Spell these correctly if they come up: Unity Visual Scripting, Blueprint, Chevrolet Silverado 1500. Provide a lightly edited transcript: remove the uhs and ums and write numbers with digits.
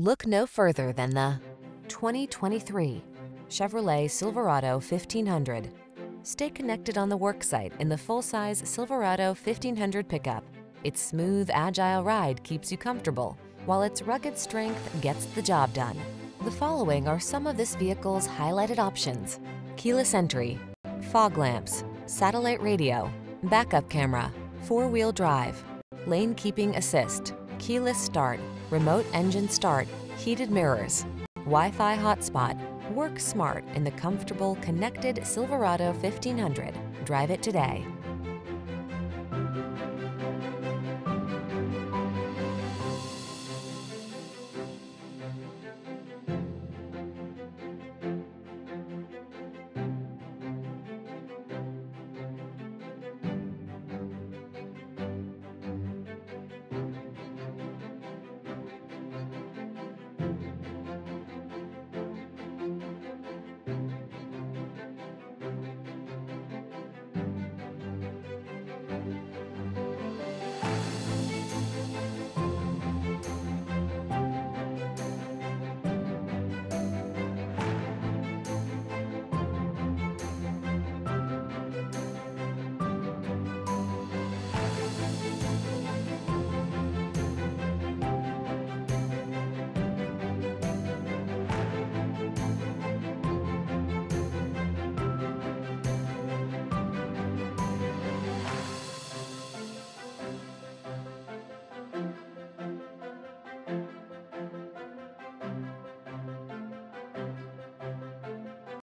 Look no further than the 2023 Chevrolet Silverado 1500. Stay connected on the worksite in the full-size Silverado 1500 pickup. Its smooth, agile ride keeps you comfortable, while its rugged strength gets the job done. The following are some of this vehicle's highlighted options: keyless entry, fog lamps, satellite radio, backup camera, four-wheel drive, lane keeping assist, keyless start, remote engine start, heated mirrors, Wi-Fi hotspot. Work smart in the comfortable, connected Silverado 1500. Drive it today.